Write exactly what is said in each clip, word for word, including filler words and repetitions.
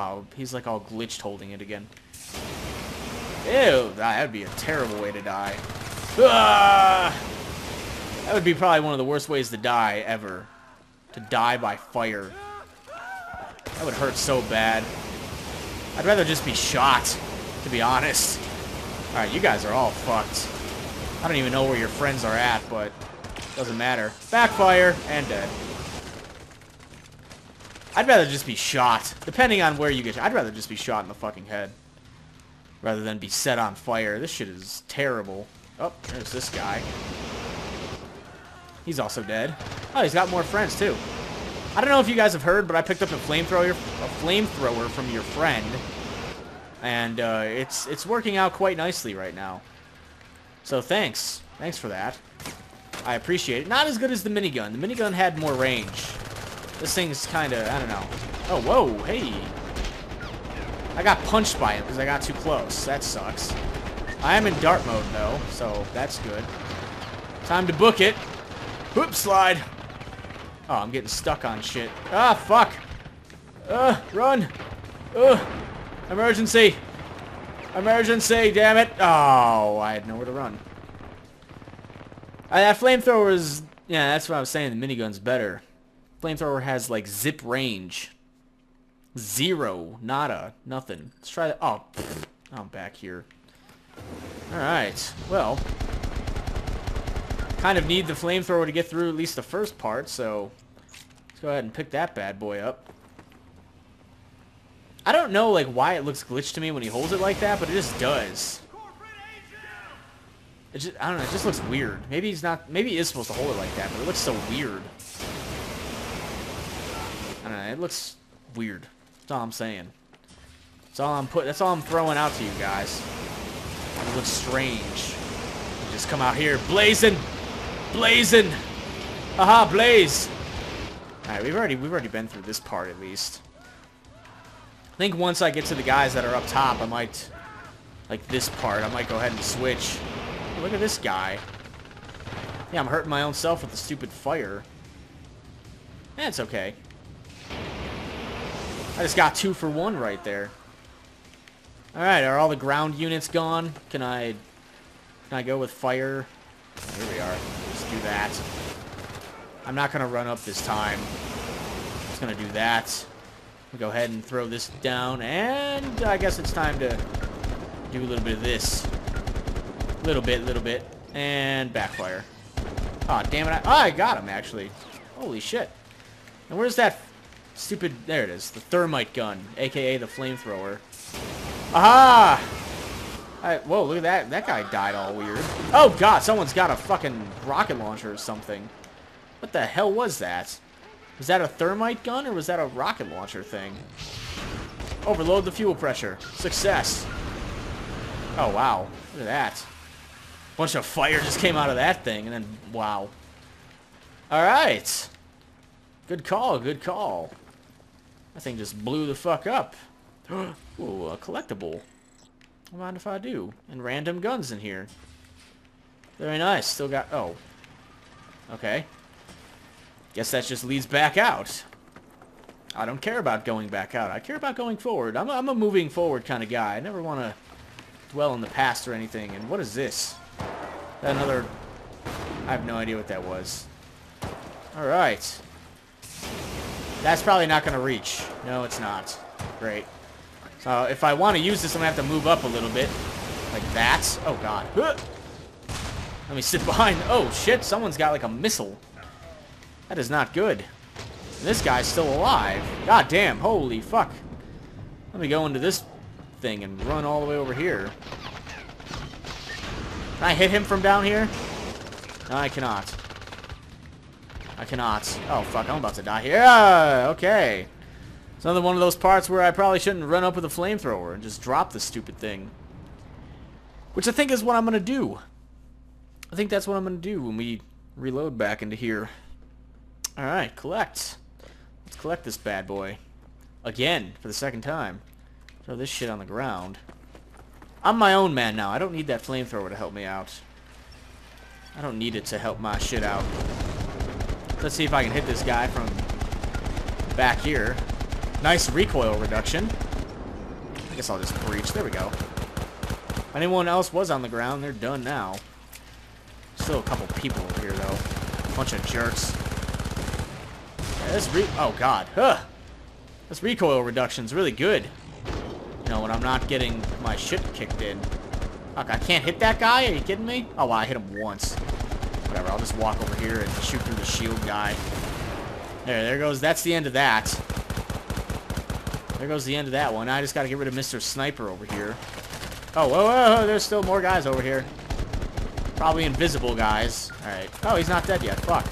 Wow, he's like all glitched holding it again. Ew, that'd be a terrible way to die. Ah! That would be probably one of the worst ways to die ever. To die by fire. That would hurt so bad. I'd rather just be shot, to be honest. Alright, you guys are all fucked. I don't even know where your friends are at, but it doesn't matter. Backfire, and dead. I'd rather just be shot. Depending on where you get shot. I'd rather just be shot in the fucking head. Rather than be set on fire. This shit is terrible. Oh, there's this guy. He's also dead. Oh, he's got more friends, too. I don't know if you guys have heard, but I picked up a flamethrower a flamethrower from your friend. And uh, it's, it's working out quite nicely right now. So thanks. Thanks for that. I appreciate it. Not as good as the minigun. The minigun had more range. This thing's kind of, I don't know. Oh, whoa, hey. I got punched by it because I got too close. That sucks. I am in dart mode, though, so that's good. Time to book it. Whoop, slide. Oh, I'm getting stuck on shit. Ah, fuck. Uh, run. Uh, emergency. Emergency, damn it. Oh, I had nowhere to run. Uh, that flamethrower is, yeah, that's what I was saying. The minigun's better. Flamethrower has like zip range. Zero. Nada. Nothing. Let's try that. Oh, pfft. I'm back here. Alright. Well. Kind of need the flamethrower to get through at least the first part, so let's go ahead and pick that bad boy up. I don't know like why it looks glitched to me when he holds it like that, but it just does. It just, I don't know, it just looks weird. Maybe he's not maybe he is supposed to hold it like that, but it looks so weird. I don't know, it looks weird. That's all I'm saying. That's all I'm put. That's all I'm throwing out to you guys. It looks strange. You just come out here, blazing, blazing. Aha, blaze. All right, we've already we've already been through this part at least. I think once I get to the guys that are up top, I might like this part. I might go ahead and switch. Oh, look at this guy. Yeah, I'm hurting my own self with the stupid fire. That's okay. I just got two for one right there. Alright, are all the ground units gone? Can I can I go with fire? Here we are. Just do that. I'm not gonna run up this time. I'm just gonna do that. I'll go ahead and throw this down, and I guess it's time to do a little bit of this. Little bit, little bit. And backfire. Aw, oh, damn it. I, oh, I got him actually. Holy shit. And where's that stupid, there it is, the thermite gun, aka the flamethrower. Aha! I, whoa, look at that, that guy died all weird. Oh god, someone's got a fucking rocket launcher or something. What the hell was that? Was that a thermite gun or was that a rocket launcher thing? Overload the fuel pressure. Success. Oh wow, look at that. Bunch of fire just came out of that thing and then, wow. Alright. Good call, good call. That thing just blew the fuck up. Ooh, a collectible. Don't mind if I do. And random guns in here. Very nice. Still got... Oh. Okay. Guess that just leads back out. I don't care about going back out. I care about going forward. I'm a, I'm a moving forward kind of guy. I never want to dwell in the past or anything. And what is this? Is that another... I have no idea what that was. Alright. That's probably not going to reach. No, it's not. Great. So if I want to use this, I'm going to have to move up a little bit. Like that. Oh, God. Let me sit behind. Oh, shit. Someone's got like a missile. That is not good. And this guy's still alive. God damn. Holy fuck. Let me go into this thing and run all the way over here. Can I hit him from down here? No, I cannot. I cannot. Oh, fuck. I'm about to die here. Ah, okay. It's another one of those parts where I probably shouldn't run up with a flamethrower and just drop this stupid thing. Which I think is what I'm going to do. I think that's what I'm going to do when we reload back into here. Alright, collect. Let's collect this bad boy. Again, for the second time. Throw this shit on the ground. I'm my own man now. I don't need that flamethrower to help me out. I don't need it to help my shit out. Let's see if I can hit this guy from back here. Nice recoil reduction. I guess I'll just breach. There we go. If anyone else was on the ground, they're done now. Still a couple people over here, though. Bunch of jerks. Yeah, this re- oh, God. Huh. This recoil reduction's really good. You know, when I'm not getting my shit kicked in. Fuck, I can't hit that guy? Are you kidding me? Oh, wow, I hit him once. Whatever, I'll just walk over here and shoot through the shield guy. There, there goes. That's the end of that. There goes the end of that one. Now I just gotta get rid of Mister Sniper over here. Oh, whoa, whoa, whoa, there's still more guys over here. Probably invisible guys. Alright. Oh, he's not dead yet. Fuck.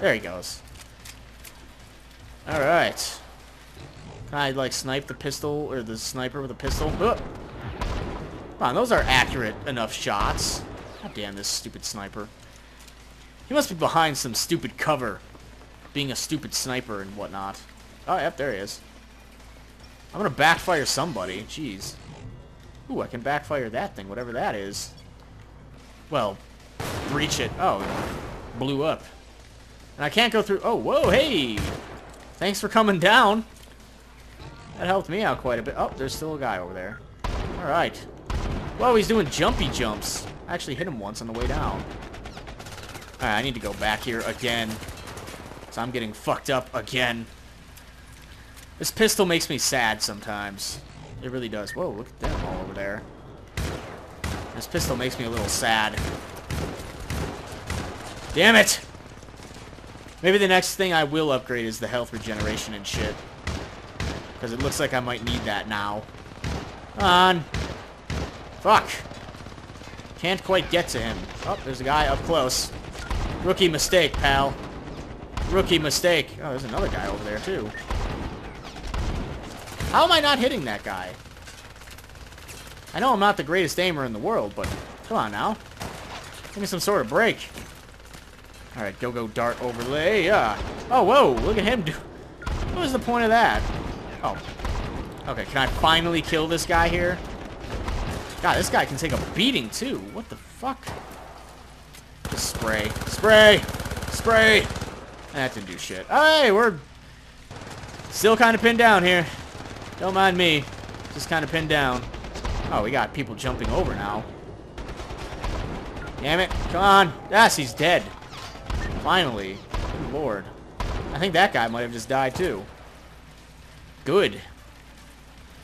There he goes. Alright. Can I, like, snipe the pistol, or the sniper with a pistol? Oh. Come on, those are accurate enough shots. God damn this stupid sniper. He must be behind some stupid cover. Being a stupid sniper and whatnot. Oh, yep, there he is. I'm gonna backfire somebody. Jeez. Ooh, I can backfire that thing, whatever that is. Well, breach it. Oh, blew up. And I can't go through. Oh, whoa, hey! Thanks for coming down. That helped me out quite a bit. Oh, there's still a guy over there. Alright. Whoa, he's doing jumpy jumps. I actually hit him once on the way down. Alright, I need to go back here again. So I'm getting fucked up again. This pistol makes me sad sometimes. It really does. Whoa, look at them all over there. This pistol makes me a little sad. Damn it! Maybe the next thing I will upgrade is the health regeneration and shit. Because it looks like I might need that now. Come on. Fuck. Can't quite get to him. Oh, there's a guy up close. Rookie mistake, pal. Rookie mistake. Oh, there's another guy over there, too. How am I not hitting that guy? I know I'm not the greatest aimer in the world, but come on now. Give me some sort of break. Alright, go-go dart overlay. Yeah. Oh, whoa, look at him do. What was the point of that? Oh. Okay, can I finally kill this guy here? God, this guy can take a beating, too. What the fuck? Just spray. Spray! Spray! That didn't do shit. Hey, we're still kind of pinned down here. Don't mind me. Just kind of pinned down. Oh, we got people jumping over now. Damn it. Come on. Yes, he's dead. Finally. Good lord. I think that guy might have just died too. Good.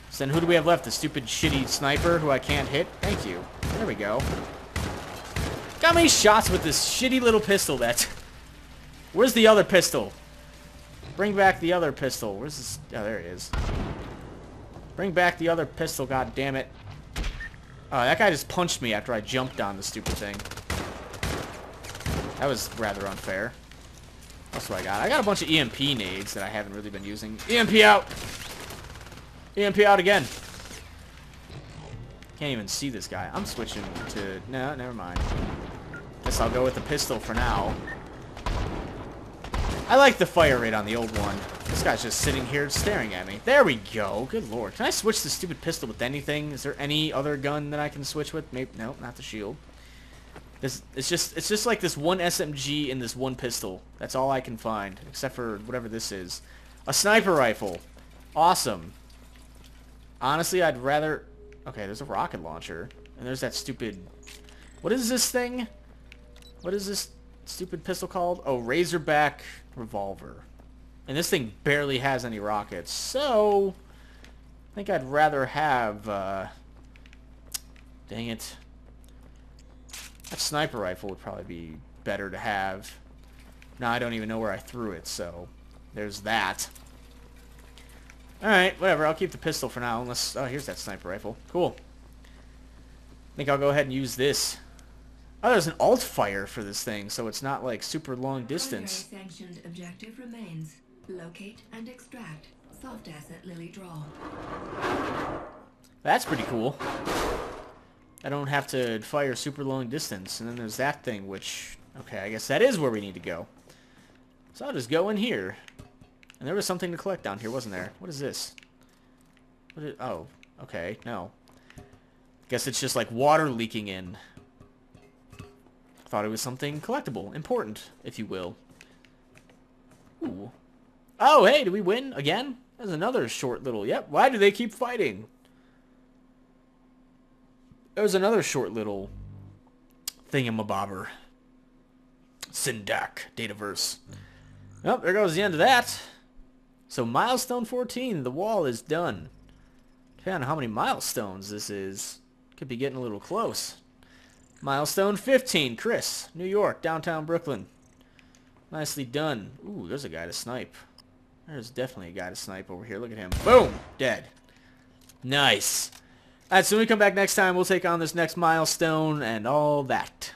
So then who do we have left? The stupid shitty sniper who I can't hit? Thank you. There we go. Got many shots with this shitty little pistol that's... Where's the other pistol? Bring back the other pistol. Where's this? Oh, there it is. Bring back the other pistol, god damn it. Oh, that guy just punched me after I jumped on the stupid thing. That was rather unfair. That's what I got. I got a bunch of E M P nades that I haven't really been using. E M P out! E M P out again. Can't even see this guy. I'm switching to... No, never mind. Guess I'll go with the pistol for now. I like the fire rate on the old one. This guy's just sitting here staring at me. There we go. Good lord. Can I switch the stupid pistol with anything? Is there any other gun that I can switch with? Maybe no, not the shield. This it's just it's just like this one S M G and this one pistol. That's all I can find, except for whatever this is. A sniper rifle. Awesome. Honestly, I'd rather. Okay, there's a rocket launcher, and there's that stupid. What is this thing? What is this stupid pistol called? Oh, Razorback Revolver. And this thing barely has any rockets, so I think I'd rather have, uh, dang it, that sniper rifle would probably be better to have. Now I don't even know where I threw it, so there's that. Alright, whatever, I'll keep the pistol for now, unless, oh, here's that sniper rifle. Cool. I think I'll go ahead and use this. Oh, there's an alt-fire for this thing, so it's not, like, super long distance. Sanctioned objective remains. Locate and extract soft asset Lily Draw. That's pretty cool. I don't have to fire super long distance. And then there's that thing, which... Okay, I guess that is where we need to go. So I'll just go in here. And there was something to collect down here, wasn't there? What is this? What is, oh, okay, no. Guess it's just, like, water leaking in. Thought it was something collectible, important, if you will. Ooh. Oh, hey, did we win again? That was another short little... Yep, why do they keep fighting? There was another short little thingamabobber. Syndac, Dataverse. Well, there goes the end of that. So milestone fourteen, the wall is done. Depending on how many milestones this is, could be getting a little close. Milestone fifteen, Chris, New York, downtown Brooklyn. Nicely done. Ooh, there's a guy to snipe. There's definitely a guy to snipe over here. Look at him. Boom! Dead. Nice. Alright, so when we come back next time, we'll take on this next milestone and all that.